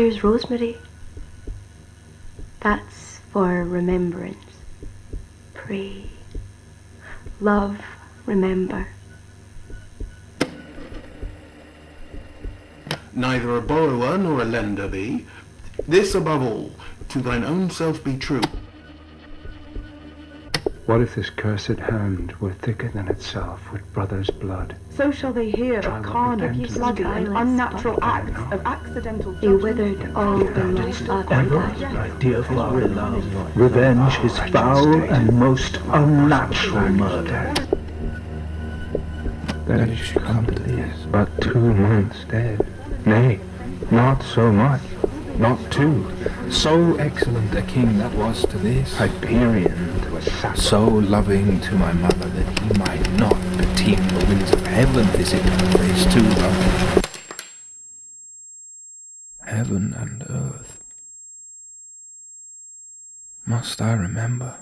There's rosemary. That's for remembrance. Pray. Love. Remember. Neither a borrower nor a lender be. This above all, to thine own self be true. What if this cursed hand were thicker than itself with brothers' blood? So shall they hear of carnage, bloody and unnatural acts, of accidental judgment. You withered all the life of my dear father. Revenge is foul and most unnatural murder. Then it should come to this, but 2 months dead. Nay, not so much. Not two. So excellent a king that was to this Hyperion, to a sack. So loving to my mother that he might not beteem the winds of heaven visit her face too lovely. Heaven and earth. Must I remember?